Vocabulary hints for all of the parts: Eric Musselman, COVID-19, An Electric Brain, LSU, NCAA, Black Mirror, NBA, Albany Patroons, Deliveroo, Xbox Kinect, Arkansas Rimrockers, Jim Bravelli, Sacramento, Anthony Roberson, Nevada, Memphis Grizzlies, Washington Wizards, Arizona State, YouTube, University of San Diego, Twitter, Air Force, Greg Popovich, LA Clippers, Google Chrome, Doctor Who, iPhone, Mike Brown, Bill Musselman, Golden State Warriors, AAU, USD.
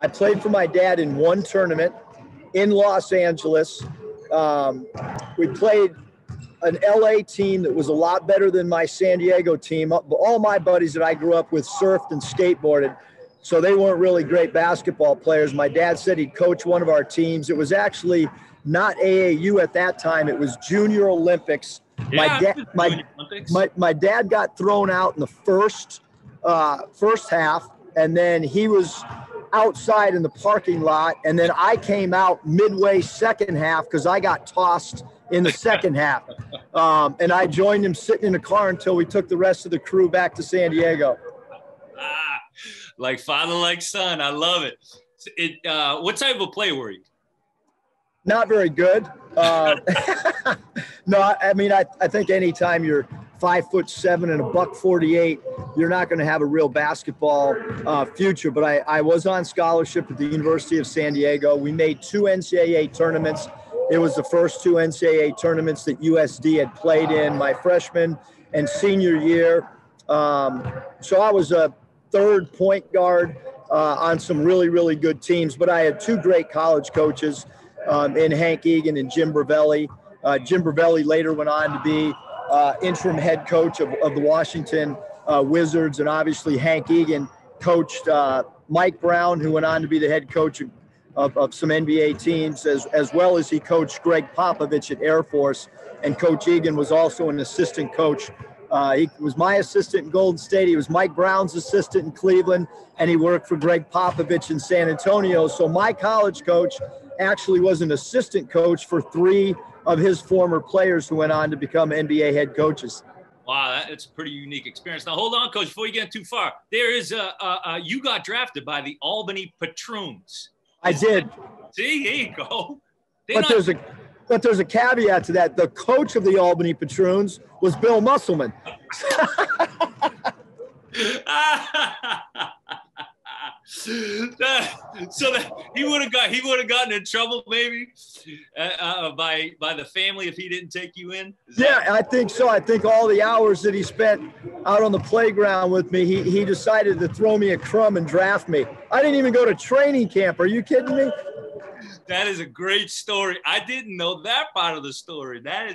I played for my dad in one tournament in Los Angeles. We played an LA team that was a lot better than my San Diego team. All my buddies that I grew up with surfed and skateboarded, so they weren't really great basketball players. My dad said he'd coach one of our teams. It was actually not AAU at that time. It was Junior Olympics. Yeah, my dad got thrown out in the first half, and then he was outside in the parking lot, and then I came out midway second half because I got tossed in the second half. And I joined him sitting in the car until we took the rest of the crew back to San Diego. Ah, like father, like son. I love it. What type of play were you? Not very good. No, I mean, I think anytime you're 5'7" and a $148, you're not going to have a real basketball future. But I was on scholarship at the University of San Diego. We made two NCAA tournaments. It was the first two NCAA tournaments that USD had played in my freshman and senior year. So I was a third point guard on some really, really good teams. But I had two great college coaches in Hank Egan and Jim Bravelli. Jim Bravelli later went on to be interim head coach of the Washington Wizards, and obviously Hank Egan coached Mike Brown, who went on to be the head coach of some NBA teams, as well as he coached Greg Popovich at Air Force. And Coach Egan was also an assistant coach. He was my assistant in Golden State. He was Mike Brown's assistant in Cleveland, and he worked for Greg Popovich in San Antonio. So my college coach actually was an assistant coach for three of his former players who went on to become NBA head coaches. Wow, that's a pretty unique experience. Now, hold on, Coach, before you get too far. There is you got drafted by the Albany Patroons. I did. See, here you go. But there's a caveat to that. The coach of the Albany Patroons was Bill Musselman. So that he would have gotten in trouble maybe by the family if he didn't take you in. Yeah, I think so. I think all the hours that he spent out on the playground with me, he decided to throw me a crumb and draft me. I didn't even go to training camp. Are you kidding me? That is a great story. I didn't know that part of the story. That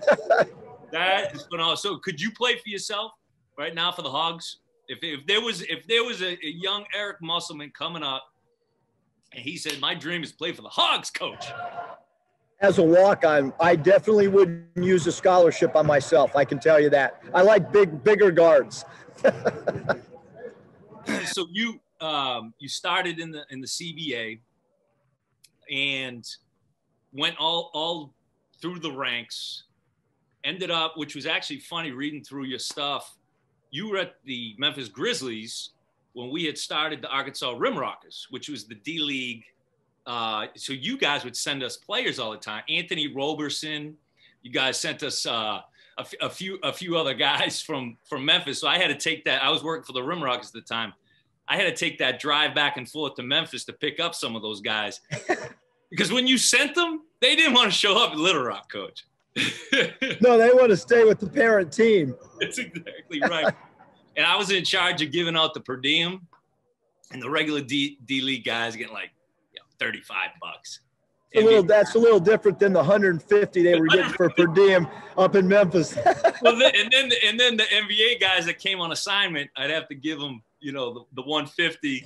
is phenomenal. So could you play for yourself right now for the Hogs? If there was a young Eric Musselman coming up, and he said, "My dream is to play for the Hogs, Coach." As a walk-on, I definitely wouldn't use a scholarship on myself. I can tell you that. I like bigger guards. So you you started in the CBA and went all through the ranks. Ended up, which was actually funny reading through your stuff. You were at the Memphis Grizzlies when we had started the Arkansas Rimrockers, which was the D League. So you guys would send us players all the time. Anthony Roberson, you guys sent us a few other guys from Memphis. So I had to take that. I was working for the Rimrockers at the time. I had to take that drive back and forth to Memphis to pick up some of those guys. Because when you sent them, they didn't want to show up at Little Rock, Coach. No, they want to stay with the parent team. That's exactly right. And I was in charge of giving out the per diem, and the regular D League guys getting like $35. That's a little different than the 150 they were getting for per diem up in Memphis. Well, and then the NBA guys that came on assignment, I'd have to give them, the 150,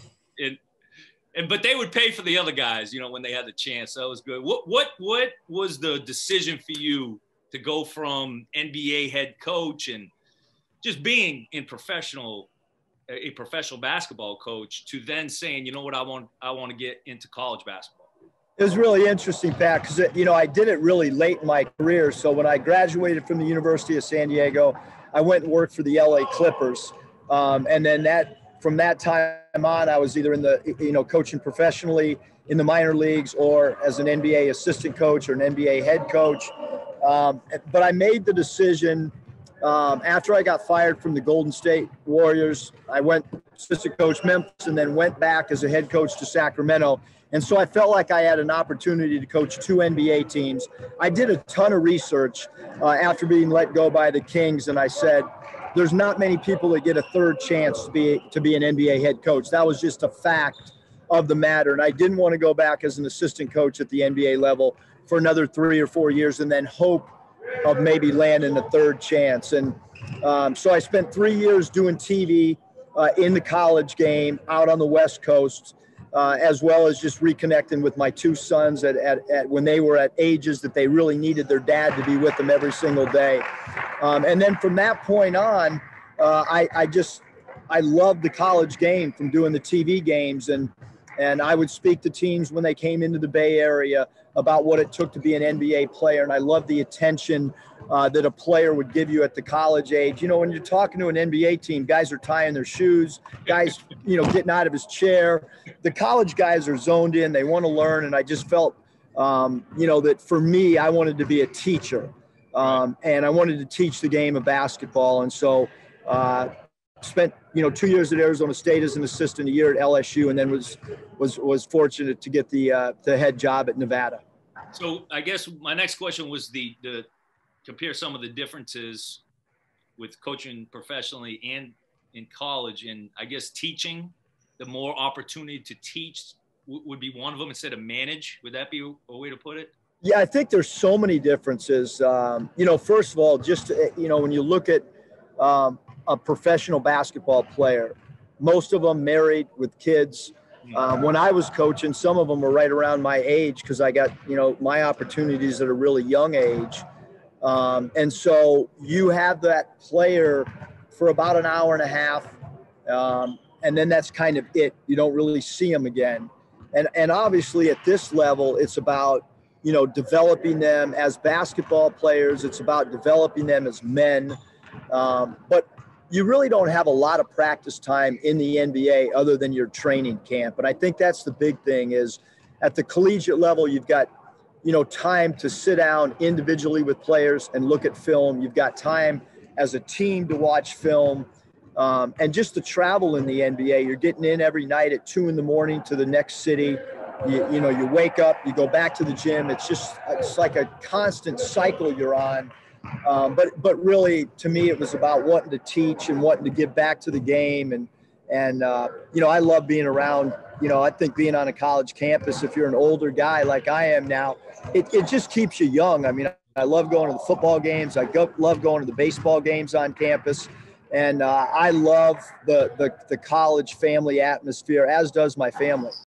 but they would pay for the other guys, when they had the chance. That was good. What was the decision for you to go from NBA head coach and just being a professional basketball coach to then saying, you know what, I want to get into college basketball? It was really interesting, Pat, because I did it really late in my career. So when I graduated from the University of San Diego, I went and worked for the LA Clippers, and then from that time on, I was either in the, coaching professionally in the minor leagues or as an NBA assistant coach or an NBA head coach. But I made the decision after I got fired from the Golden State Warriors. I went assistant coach Memphis and then went back as a head coach to Sacramento. And so I felt like I had an opportunity to coach two NBA teams. I did a ton of research after being let go by the Kings, and I said, there's not many people that get a third chance to be an NBA head coach. That was just a fact of the matter. And I didn't want to go back as an assistant coach at the NBA level for another 3 or 4 years and then hope of maybe landing a third chance. And so I spent 3 years doing TV in the college game out on the West Coast, as well as just reconnecting with my two sons at when they were at ages that they really needed their dad to be with them every single day. And then from that point on, I loved the college game from doing the TV games. And I would speak to teams when they came into the Bay Area about what it took to be an NBA player. And I loved the attention that a player would give you at the college age. You know, when you're talking to an NBA team, guys are tying their shoes, guys, you know, getting out of his chair. The college guys are zoned in. They want to learn. And I just felt, you know, that for me, I wanted to be a teacher. And I wanted to teach the game of basketball. And so spent, you know, 2 years at Arizona State as an assistant, a year at LSU, and then was fortunate to get the head job at Nevada. So I guess my next question was the compare some of the differences with coaching professionally and in college, and I guess teaching, the more opportunity to teach would be one of them instead of manage. Would that be a way to put it? Yeah, I think there's so many differences. You know, first of all, just, you know, when you look at a professional basketball player, most of them married with kids. When I was coaching, some of them were right around my age because I got, you know, my opportunities at a really young age. And so you have that player for about an hour and a half. And then that's kind of it. You don't really see them again. And obviously at this level, it's about, you know, developing them as basketball players. It's about developing them as men. But you really don't have a lot of practice time in the NBA other than your training camp. And I think that's the big thing is at the collegiate level, you've got, you know, time to sit down individually with players and look at film. You've got time as a team to watch film. And just the travel in the NBA, you're getting in every night at 2 a.m. to the next city. You know, you wake up, you go back to the gym. It's just, it's like a constant cycle you're on. But really, to me, it was about wanting to teach and wanting to give back to the game. And you know, I love being around, you know, I think being on a college campus, if you're an older guy like I am now, it just keeps you young. I mean, I love going to the football games. I love going to the baseball games on campus. And I love the college family atmosphere, as does my family.